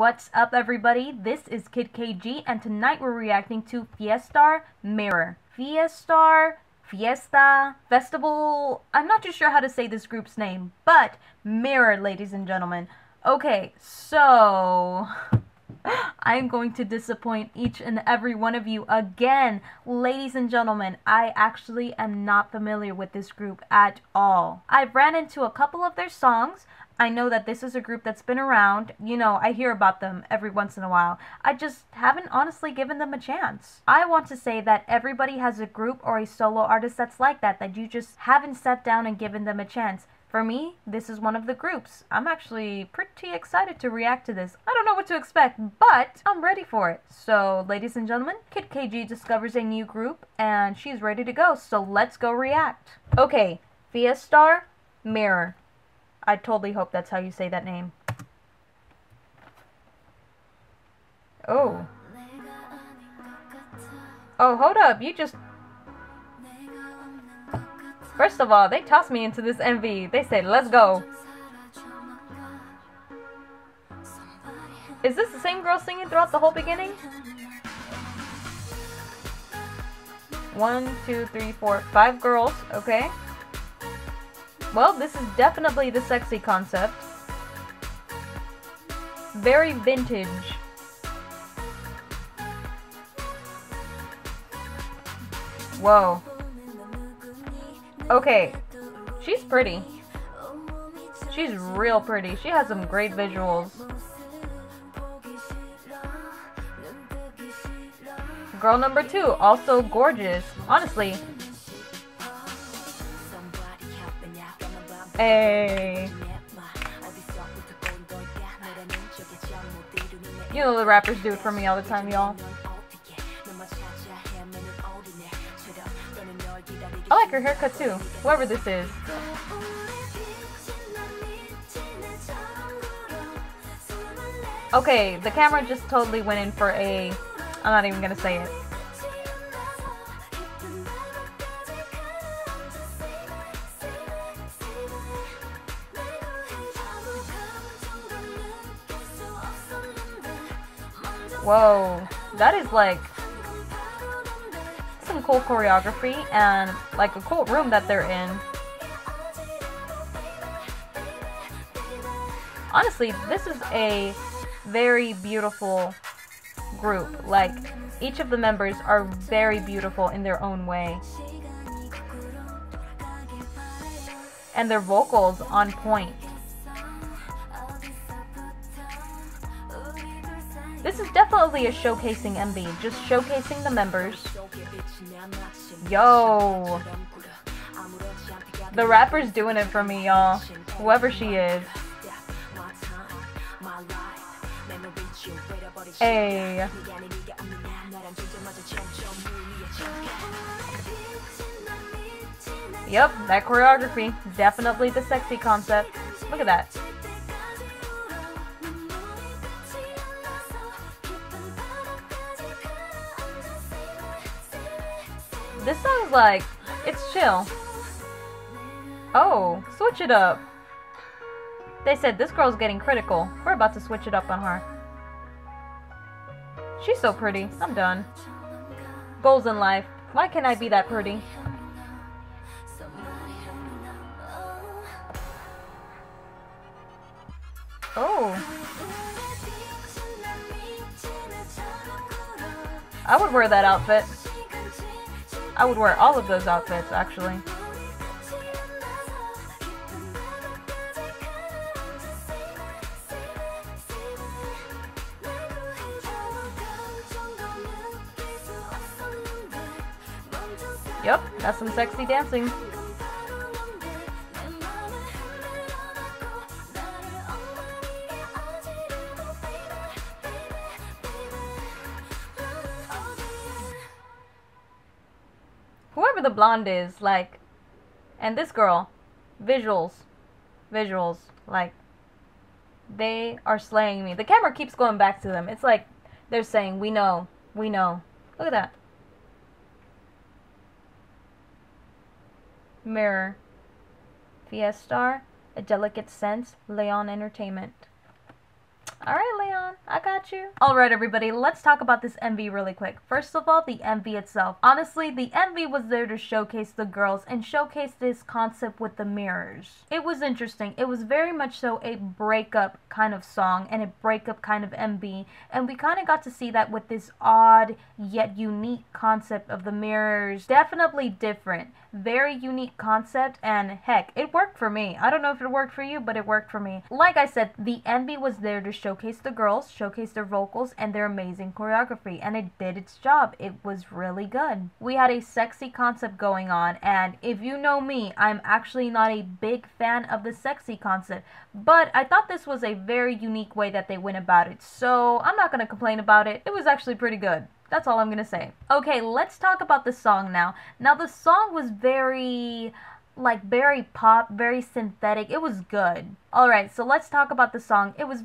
What's up, everybody? This is Kid KG, and tonight we're reacting to Fiestar Mirror. Fiesta, Festival, I'm not too sure how to say this group's name, but Mirror, ladies and gentlemen. Okay, so I'm going to disappoint each and every one of you again. Ladies and gentlemen, I actually am not familiar with this group at all. I've ran into a couple of their songs. I know that this is a group that's been around. You know, I hear about them every once in a while. I just haven't honestly given them a chance. I want to say that everybody has a group or a solo artist that's like that you just haven't sat down and given them a chance. For me, this is one of the groups. I'm actually pretty excited to react to this. I don't know what to expect, but I'm ready for it. So, ladies and gentlemen, Kid KG discovers a new group, and she's ready to go, so let's go react. Okay, Fiestar Mirror. I totally hope that's how you say that name. Oh. Oh, hold up, you just... First of all, they tossed me into this MV. They said, let's go. Is this the same girl singing throughout the whole beginning? 5 girls, okay. Well, this is definitely the sexy concept. Very vintage. Whoa. Okay, she's pretty. She's real pretty. She has some great visuals. Girl number 2, also gorgeous. Honestly. Hey. You know the rappers do it for me all the time, y'all. I like her haircut too, whoever this is. Okay, the camera just totally went in for a... I'm not even gonna say it. Whoa, that is like... some cool choreography and like a cool room that they're in. Honestly, this is a very beautiful group. Like, each of the members are very beautiful in their own way. And their vocals on point. This is definitely a showcasing MV, just showcasing the members. Yo! The rapper's doing it for me, y'all. Whoever she is. Hey. Yep, that choreography. Definitely the sexy concept. Look at that. This sounds like it's chill. Oh, switch it up. They said this girl's getting critical. We're about to switch it up on her. She's so pretty. I'm done. Goals in life. Why can't I be that pretty? Oh. I would wear that outfit. I would wear all of those outfits, actually. Yep, that's some sexy dancing. Whoever the blonde is, like, and this girl, visuals, like, they are slaying me. The camera keeps going back to them. It's like they're saying, we know. Look at that. Mirror. Fiestar, a delicate sense, Leon Entertainment. All right, Leon, I got you. Alright everybody, let's talk about this MV really quick. First of all, the MV itself. Honestly, the MV was there to showcase the girls and showcase this concept with the mirrors. It was interesting. It was very much so a breakup kind of song and a breakup kind of MV, and we kind of got to see that with this odd yet unique concept of the mirrors. Definitely different. Very unique concept, and heck, it worked for me. I don't know if it worked for you, but it worked for me. Like I said, the MV was there to showcase the girls, showcase their vocals, and their amazing choreography, and it did its job. It was really good. We had a sexy concept going on, and if you know me, I'm actually not a big fan of the sexy concept, but I thought this was a very unique way that they went about it, so I'm not gonna complain about it. It was actually pretty good. That's all I'm going to say. Okay, let's talk about the song now. Now, the song was very pop, very synthetic. It was good. Alright, so let's talk about the song. It was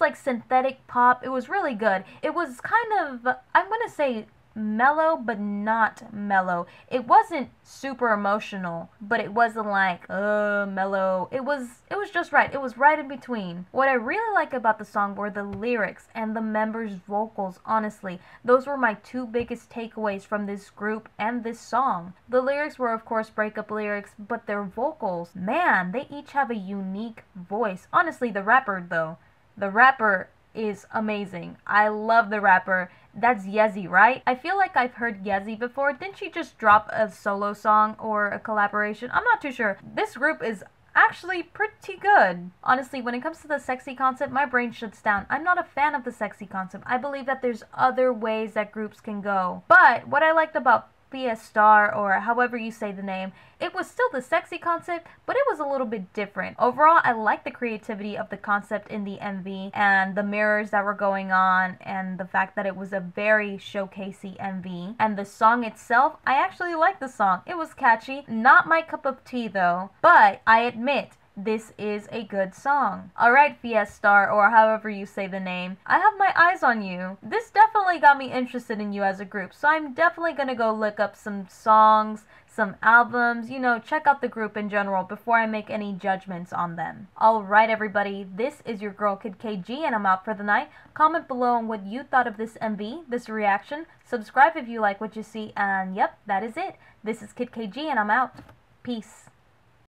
like synthetic pop. It was really good. It was kind of, I'm going to say, mellow, but not mellow. It wasn't super emotional, but it wasn't like mellow. It was just right. It was right in between. What I really like about the song were the lyrics and the members' vocals. Honestly, those were my two biggest takeaways from this group and this song. The lyrics were, of course, breakup lyrics, but their vocals, man, they each have a unique voice. Honestly, the rapper is amazing. I love the rapper. That's Yezi, right? I feel like I've heard Yezi before. Didn't she just drop a solo song or a collaboration? I'm not too sure. This group is actually pretty good. Honestly, when it comes to the sexy concept, my brain shuts down. I'm not a fan of the sexy concept. I believe that there's other ways that groups can go. But what I liked about Fiestar, or however you say the name, it was still the sexy concept, but it was a little bit different. Overall, I like the creativity of the concept in the MV and the mirrors that were going on and the fact that it was a very showcasey MV. And the song itself, I actually like the song. It was catchy. Not my cup of tea though, but I admit, this is a good song. Alright, Fiestar, or however you say the name, I have my eyes on you. This definitely got me interested in you as a group, so I'm definitely gonna go look up some songs, some albums, you know, check out the group in general before I make any judgments on them. Alright everybody, this is your girl Kid KG and I'm out for the night. Comment below on what you thought of this MV, this reaction, subscribe if you like what you see, and yep, that is it. This is Kid KG and I'm out. Peace.